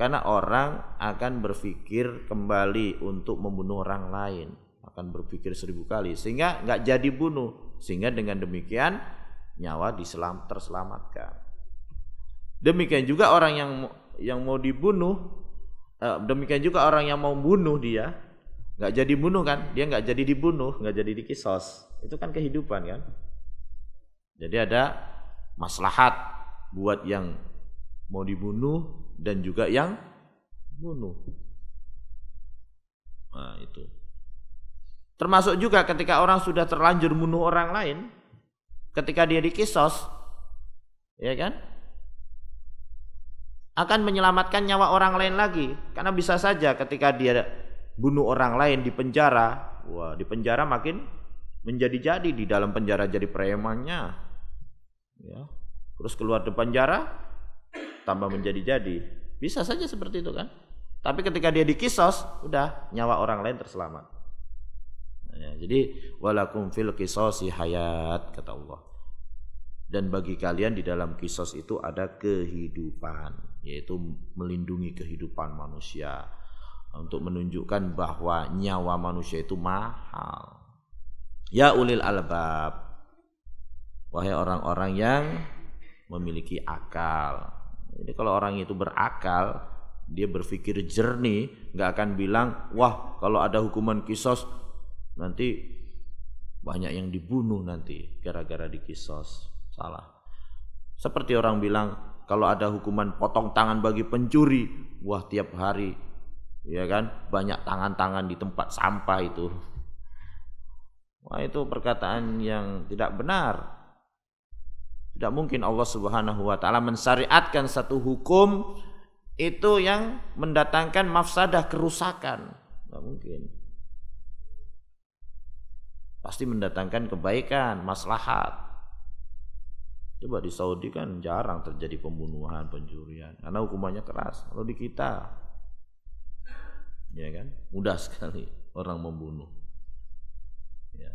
Karena orang akan berpikir kembali untuk membunuh orang lain, akan berpikir 1000 kali sehingga nggak jadi bunuh, sehingga dengan demikian nyawa terselamatkan. Demikian juga orang yang mau dibunuh, demikian juga orang yang mau bunuh dia nggak jadi bunuh kan, dia nggak jadi dibunuh, nggak jadi dikisos, itu kan kehidupan kan. Jadi ada maslahat buat yang mau dibunuh dan juga yang bunuh. Nah, itu. Termasuk juga ketika orang sudah terlanjur bunuh orang lain, ketika dia dikisos, ya kan, akan menyelamatkan nyawa orang lain lagi. Karena bisa saja ketika dia bunuh orang lain di penjara, wah di penjara makin menjadi-jadi, di dalam penjara jadi premannya, ya, terus keluar dari penjara tambah menjadi-jadi, bisa saja seperti itu kan. Tapi ketika dia dikisos, udah nyawa orang lain terselamat. Nah, jadi walakum fil qisasi hayat kata Allah, dan bagi kalian di dalam kisos itu ada kehidupan, yaitu melindungi kehidupan manusia untuk menunjukkan bahwa nyawa manusia itu mahal. Ya ulil albab, wahai orang-orang yang memiliki akal. Jadi kalau orang itu berakal, dia berpikir jernih, nggak akan bilang, wah kalau ada hukuman kisos nanti banyak yang dibunuh nanti gara-gara dikisos. Salah. Seperti orang bilang kalau ada hukuman potong tangan bagi pencuri, wah tiap hari ya kan banyak tangan-tangan di tempat sampah itu. Wah itu perkataan yang tidak benar. Tidak mungkin Allah Subhanahu wa ta'ala mensyariatkan satu hukum itu yang mendatangkan mafsadah, kerusakan. Tidak mungkin. Pasti mendatangkan kebaikan, maslahat. Coba di Saudi kan jarang terjadi pembunuhan, pencurian, karena hukumannya keras. Kalau di kita, ya kan, mudah sekali orang membunuh. Ya.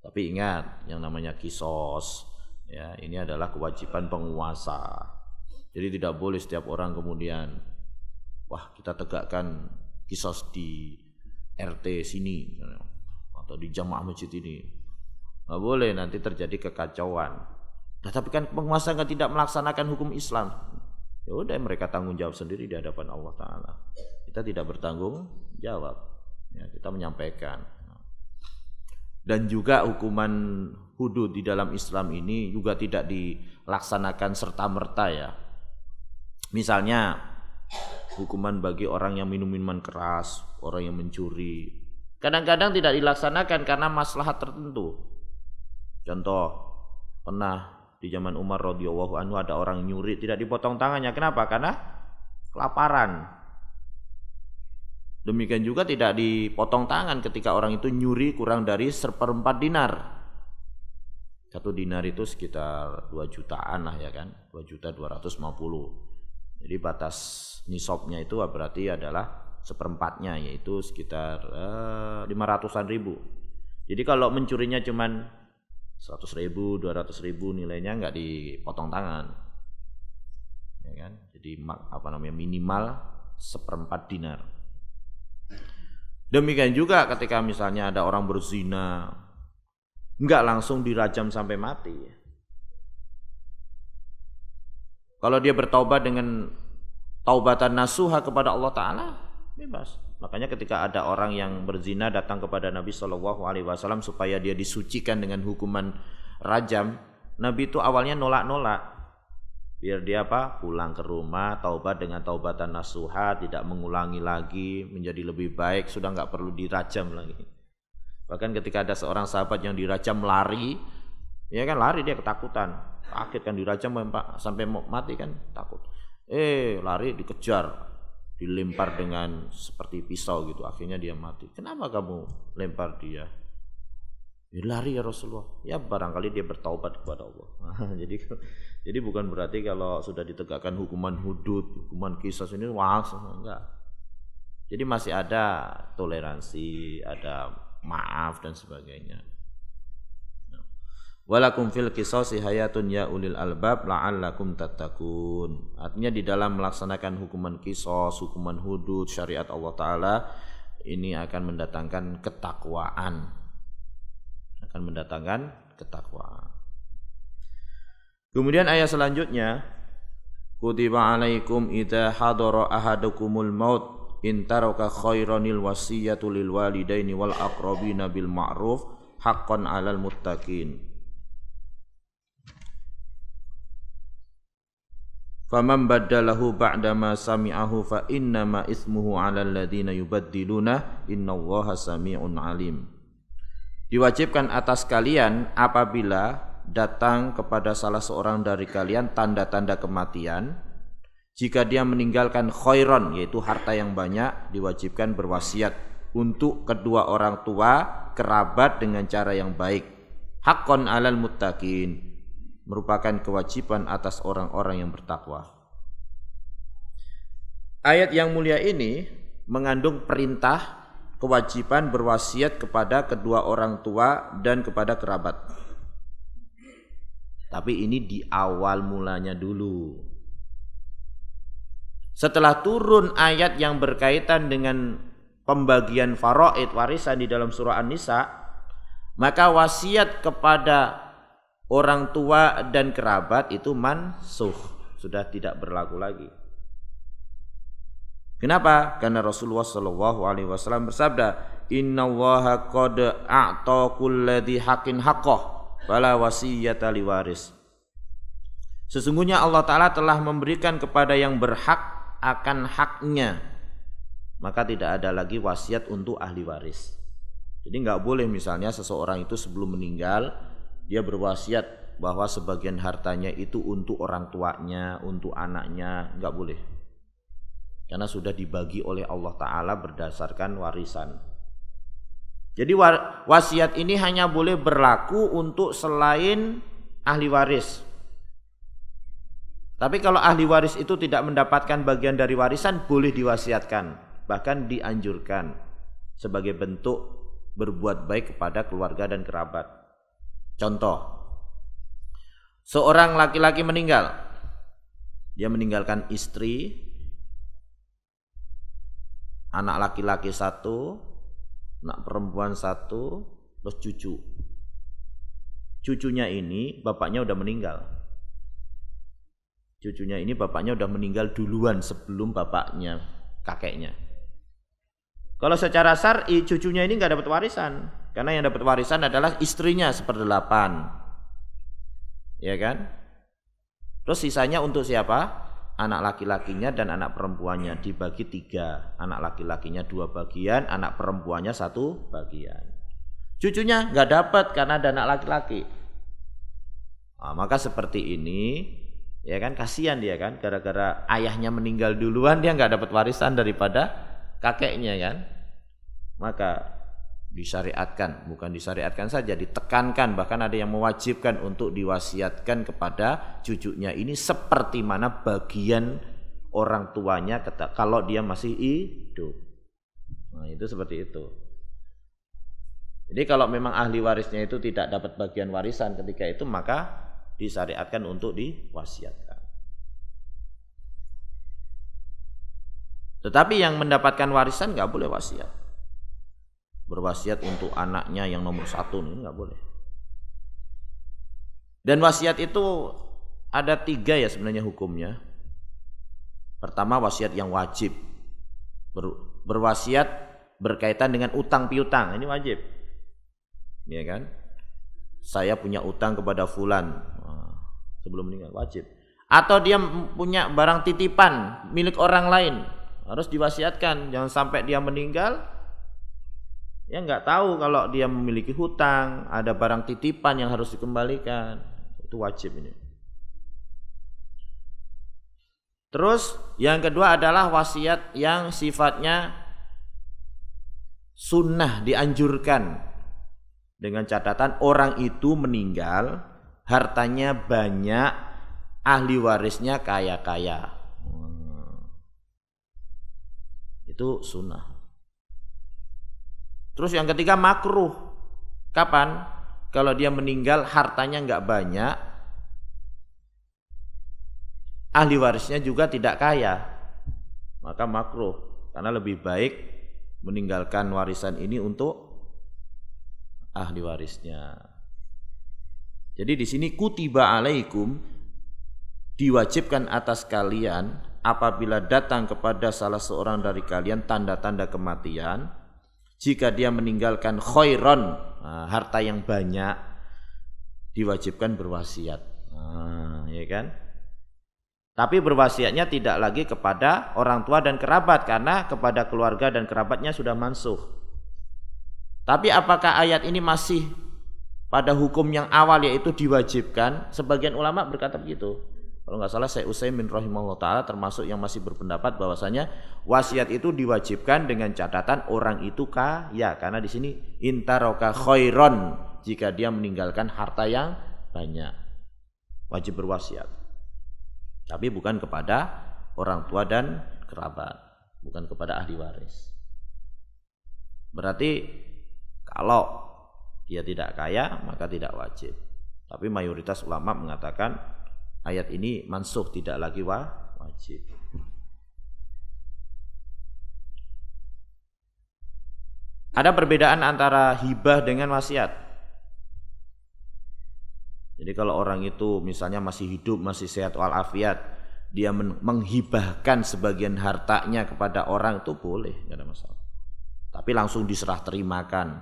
Tapi ingat, yang namanya kisos, ya, ini adalah kewajiban penguasa. Jadi tidak boleh setiap orang kemudian, wah kita tegakkan kisos di RT sini atau di jamaah masjid ini. Nggak boleh, nanti terjadi kekacauan. Nah, tapi kan penguasa nggak tidak melaksanakan hukum Islam. Ya udah, mereka tanggung jawab sendiri di hadapan Allah Ta'ala. Kita tidak bertanggung jawab. Ya, kita menyampaikan. Dan juga hukuman hudud di dalam Islam ini juga tidak dilaksanakan serta-merta ya. Misalnya hukuman bagi orang yang minum minuman keras, orang yang mencuri, kadang-kadang tidak dilaksanakan karena maslahat tertentu. Contoh, pernah di zaman Umar radhiyallahu anhu ada orang nyuri tidak dipotong tangannya. Kenapa? Karena kelaparan. Demikian juga tidak dipotong tangan ketika orang itu nyuri kurang dari 1/4 dinar. 1 dinar itu sekitar 2 jutaan lah ya kan, 2.250. Jadi batas nisabnya itu berarti adalah 1/4-nya, yaitu sekitar 500-an ribu. Jadi kalau mencurinya cuman 100 ribu, 200 ribu, nilainya nggak dipotong tangan, ya kan? Jadi apa namanya, minimal 1/4 dinar. Demikian juga ketika misalnya ada orang berzina, enggak langsung dirajam sampai mati. Kalau dia bertaubat dengan taubatan nasuha kepada Allah Ta'ala, bebas. Makanya ketika ada orang yang berzina datang kepada Nabi SAW supaya dia disucikan dengan hukuman rajam, Nabi itu awalnya nolak-nolak. Biar dia apa? Pulang ke rumah, taubat dengan taubatan nasuha, tidak mengulangi lagi, menjadi lebih baik, sudah nggak perlu dirajam lagi. Bahkan ketika ada seorang sahabat yang dirajam lari, ya kan lari dia ketakutan, kaget kan dirajam sampai mati kan takut. Lari dikejar, dilempar dengan seperti pisau gitu, akhirnya dia mati. Kenapa kamu lempar dia? Dia lari ya Rasulullah. Ya barangkali dia bertaubat kepada Allah. Jadi bukan berarti kalau sudah ditegakkan hukuman hudud, hukuman qisas ini wah enggak. Jadi masih ada toleransi, ada maaf dan sebagainya. Walakum fil qisasi hayatun ya ulil albab la'allakum tattaqun. Artinya di dalam melaksanakan hukuman qisas, hukuman hudud, syariat Allah Ta'ala ini akan mendatangkan ketakwaan. Akan mendatangkan ketakwaan. Kemudian ayat selanjutnya, kutiba alaikum idza hadara ahadukumul maut in taraka khairanil wasiyatu lil walidaini wal aqrabina bil ma'ruf haqqan 'alal muttaqin. Faman baddalahu ba'dama sami'ahu fa innama ismuhu 'alal ladzina yubaddiluna innallaha sami'un 'alim. Diwajibkan atas kalian apabila datang kepada salah seorang dari kalian tanda-tanda kematian, jika dia meninggalkan khairan yaitu harta yang banyak, diwajibkan berwasiat untuk kedua orang tua, kerabat dengan cara yang baik. Haqqan 'alal muttaqin. Merupakan kewajiban atas orang-orang yang bertakwa. Ayat yang mulia ini mengandung perintah kewajiban berwasiat kepada kedua orang tua dan kepada kerabat. Tapi ini di awal mulanya dulu. Setelah turun ayat yang berkaitan dengan pembagian faraid warisan di dalam surah An-Nisa, maka wasiat kepada orang tua dan kerabat itu mansukh, sudah tidak berlaku lagi. Kenapa? Karena Rasulullah SAW bersabda, Innallaha qad a'ta kulladzi haqqin haqqah, fala wasiyyata liwaris. Sesungguhnya Allah Ta'ala telah memberikan kepada yang berhak akan haknya, maka tidak ada lagi wasiat untuk ahli waris. Jadi nggak boleh misalnya seseorang itu sebelum meninggal dia berwasiat bahwa sebagian hartanya itu untuk orang tuanya, untuk anaknya, nggak boleh. Karena sudah dibagi oleh Allah Ta'ala berdasarkan warisan. Jadi wasiat ini hanya boleh berlaku untuk selain ahli waris. Tapi kalau ahli waris itu tidak mendapatkan bagian dari warisan, boleh diwasiatkan, bahkan dianjurkan sebagai bentuk berbuat baik kepada keluarga dan kerabat. Contoh, seorang laki-laki meninggal, dia meninggalkan istri, anak laki-laki satu, anak perempuan satu, terus cucu. Cucunya ini bapaknya udah meninggal. Cucunya ini bapaknya udah meninggal duluan sebelum bapaknya, kakeknya. Kalau secara syar'i cucunya ini nggak dapat warisan. Karena yang dapat warisan adalah istrinya 1/8, ya kan? Terus sisanya untuk siapa? Anak laki-lakinya dan anak perempuannya dibagi 3. Anak laki-lakinya 2 bagian, anak perempuannya 1 bagian. Cucunya nggak dapat karena ada anak laki-laki. Nah, maka seperti ini, ya kan? Kasihan dia kan, gara-gara ayahnya meninggal duluan dia nggak dapat warisan daripada kakeknya kan? Maka disyariatkan, bukan disyariatkan saja, ditekankan, bahkan ada yang mewajibkan untuk diwasiatkan kepada cucunya ini seperti mana bagian orang tuanya kalau dia masih hidup. Nah, itu seperti itu. Jadi kalau memang ahli warisnya itu tidak dapat bagian warisan ketika itu, maka disyariatkan untuk diwasiatkan. Tetapi yang mendapatkan warisan nggak boleh wasiat. Berwasiat untuk anaknya yang nomor 1 ini nggak boleh. Dan wasiat itu ada 3 ya sebenarnya hukumnya. Pertama wasiat yang wajib, berwasiat berkaitan dengan utang piutang, ini wajib, ya kan? Saya punya utang kepada fulan sebelum meninggal, wajib. Atau dia punya barang titipan milik orang lain, harus diwasiatkan, jangan sampai dia meninggal. Ya nggak tahu kalau dia memiliki hutang, ada barang titipan yang harus dikembalikan, itu wajib ini. Terus yang kedua adalah wasiat yang sifatnya sunnah, dianjurkan, dengan catatan orang itu meninggal hartanya banyak, ahli warisnya kaya-kaya. Itu sunnah. Terus yang ketiga makruh. Kapan? Kalau dia meninggal hartanya nggak banyak, ahli warisnya juga tidak kaya, maka makruh, karena lebih baik meninggalkan warisan ini untuk ahli warisnya. Jadi di sini kutiba alaikum, diwajibkan atas kalian apabila datang kepada salah seorang dari kalian tanda-tanda kematian, jika dia meninggalkan khairon, harta yang banyak, diwajibkan berwasiat, ya kan? Tapi berwasiatnya tidak lagi kepada orang tua dan kerabat, karena kepada keluarga dan kerabatnya sudah mansuh. Tapi apakah ayat ini masih pada hukum yang awal, yaitu diwajibkan? Sebagian ulama berkata begitu. Kalau nggak salah Sa'd Ibn Abi Waqqas ta'ala termasuk yang masih berpendapat bahwasanya wasiat itu diwajibkan dengan catatan orang itu kaya, karena di sini intaroka khairon, jika dia meninggalkan harta yang banyak, wajib berwasiat. Tapi bukan kepada orang tua dan kerabat, bukan kepada ahli waris. Berarti kalau dia tidak kaya maka tidak wajib. Tapi mayoritas ulama mengatakan ayat ini mansukh, tidak lagi wajib. Ada perbedaan antara hibah dengan wasiat. Jadi kalau orang itu misalnya masih hidup, masih sehat walafiat, dia menghibahkan sebagian hartanya kepada orang, itu boleh, nggak ada masalah. Tapi langsung diserah terimakan.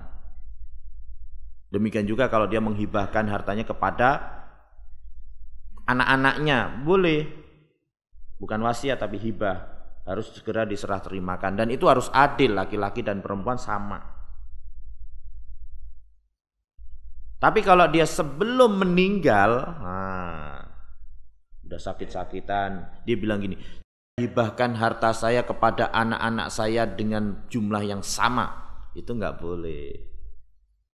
Demikian juga kalau dia menghibahkan hartanya kepada anak-anaknya, boleh. Bukan wasiat tapi hibah, harus segera diserah terimakan, dan itu harus adil, laki-laki dan perempuan sama. Tapi kalau dia sebelum meninggal, udah sakit-sakitan, dia bilang gini, hibahkan harta saya kepada anak-anak saya dengan jumlah yang sama, itu nggak boleh.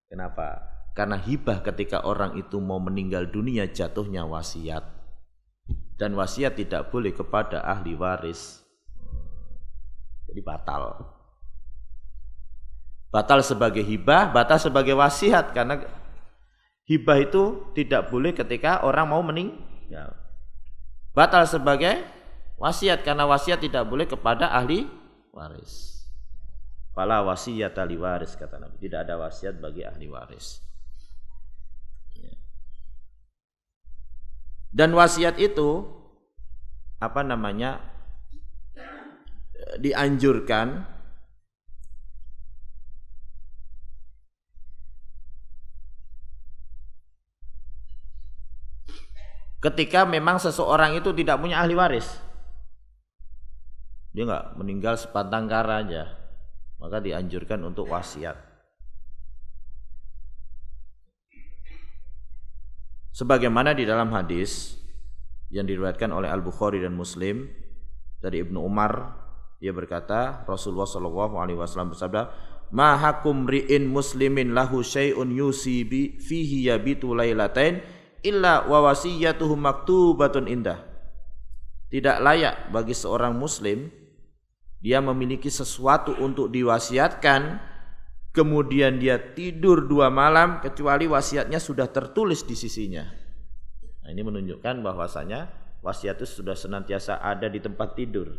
Kenapa? Karena hibah ketika orang itu mau meninggal dunia jatuhnya wasiat, dan wasiat tidak boleh kepada ahli waris, jadi batal. Batal sebagai hibah, batal sebagai wasiat, karena hibah itu tidak boleh ketika orang mau meninggal. Batal sebagai wasiat karena wasiat tidak boleh kepada ahli waris. Fala wasiyata li waris, kata Nabi, tidak ada wasiat bagi ahli waris. Dan wasiat itu dianjurkan ketika memang seseorang itu tidak punya ahli waris, dia nggak meninggal sepantang kara aja, maka dianjurkan untuk wasiat. Sebagaimana di dalam hadis yang diriwayatkan oleh Al Bukhari dan Muslim dari Ibn Umar, dia berkata Rasulullah SAW bersabda, "Ma hakum ri'in muslimin lahu syai'un yusibi fihi yabitu lailatain illa wa wasiyatuhu maktubatun indah." Tidak layak bagi seorang muslim dia memiliki sesuatu untuk diwasiatkan, kemudian dia tidur 2 malam kecuali wasiatnya sudah tertulis di sisinya. Nah, ini menunjukkan bahwasanya wasiat itu sudah senantiasa ada di tempat tidur.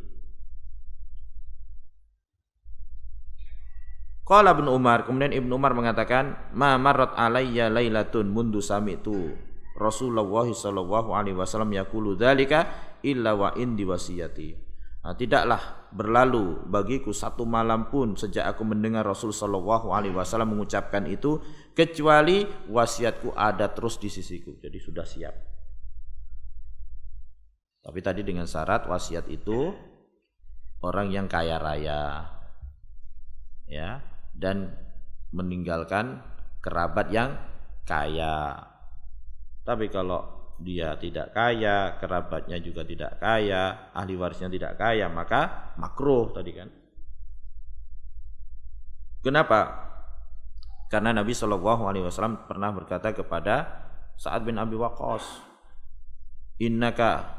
Qala Ibn Umar, kemudian Ibn Umar mengatakan, "Ma marrat alayya lailatun mundu sami'tu Rasulullah sallallahu alaihi wasallam yaqulu dzalika illa wa indi wasiyati." Tidaklah berlalu bagiku 1 malam pun sejak aku mendengar Rasul sallallahu alaihi wasallam mengucapkan itu, kecuali wasiatku ada terus di sisiku. Jadi sudah siap. Tapi tadi dengan syarat wasiat itu orang yang kaya raya, ya, dan meninggalkan kerabat yang kaya. Tapi kalau dia tidak kaya, kerabatnya juga tidak kaya, ahli warisnya tidak kaya, maka makruh tadi kan. Kenapa? Karena Nabi SAW pernah berkata kepada Sa'd bin Abi Waqqas, innaka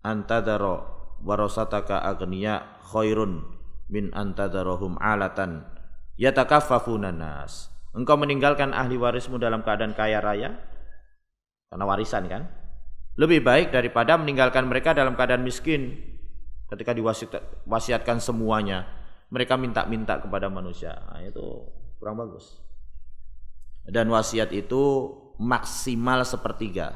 antadaro warasataka agniya khairun min antadarohum alatan yatakafafuna nas. Engkau meninggalkan ahli warismu dalam keadaan kaya raya, karena warisan kan, lebih baik daripada meninggalkan mereka dalam keadaan miskin. Ketika diwasiatkan semuanya, mereka minta-minta kepada manusia. Nah, itu kurang bagus. Dan wasiat itu maksimal 1/3.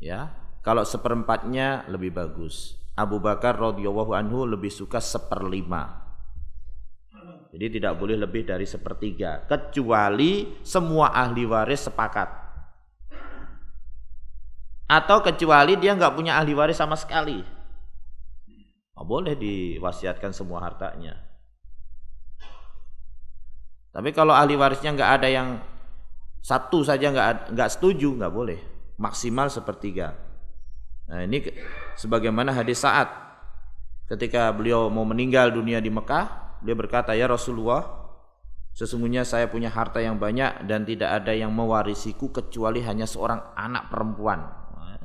Ya, kalau 1/4-nya lebih bagus. Abu Bakar radhiyallahu anhu lebih suka 1/5. Jadi tidak boleh lebih dari 1/3, kecuali semua ahli waris sepakat, atau kecuali dia nggak punya ahli waris sama sekali. Oh, boleh diwasiatkan semua hartanya. Tapi kalau ahli warisnya nggak ada, yang satu saja nggak setuju, nggak boleh. Maksimal 1/3. Nah, ini sebagaimana hadis Sa'ad ketika beliau mau meninggal dunia di Mekah, beliau berkata, ya Rasulullah, sesungguhnya saya punya harta yang banyak dan tidak ada yang mewarisiku kecuali hanya seorang anak perempuan. Nah,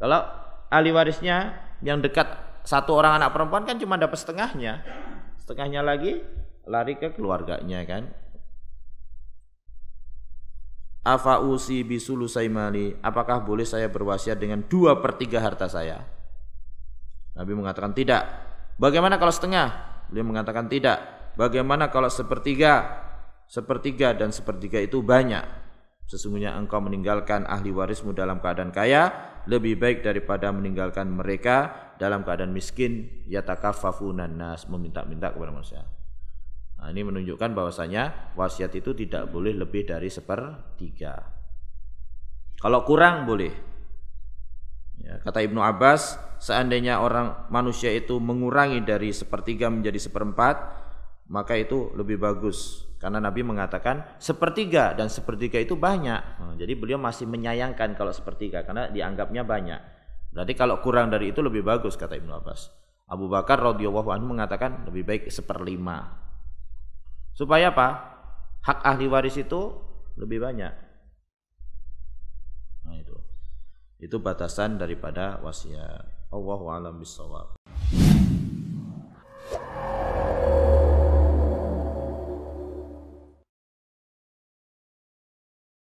kalau ahli warisnya yang dekat satu orang anak perempuan kan cuma dapat setengahnya, setengahnya lagi lari ke keluarganya kan. Afa usi bisulusai mali, apakah boleh saya berwasiat dengan 2/3 harta saya? Nabi mengatakan tidak. Bagaimana kalau setengah? Beliau mengatakan tidak. Bagaimana kalau 1/3? 1/3 dan 1/3 itu banyak. Sesungguhnya engkau meninggalkan ahli warismu dalam keadaan kaya, lebih baik daripada meninggalkan mereka dalam keadaan miskin, yatakaffafunan nas, meminta-minta kepada manusia. Nah, ini menunjukkan bahwasanya wasiat itu tidak boleh lebih dari 1/3. Kalau kurang boleh. Ya, kata Ibn Abbas, seandainya orang manusia itu mengurangi dari 1/3 menjadi 1/4, maka itu lebih bagus. Karena Nabi mengatakan 1/3 dan 1/3 itu banyak. Nah, jadi beliau masih menyayangkan kalau 1/3 karena dianggapnya banyak. Berarti kalau kurang dari itu lebih bagus, kata Ibn Abbas. Abu Bakar radhiyallahu anhu mengatakan lebih baik 1/5. Supaya apa? Hak ahli waris itu lebih banyak. Nah, itu batasan daripada wasiat. Allahu a'lam bishawab.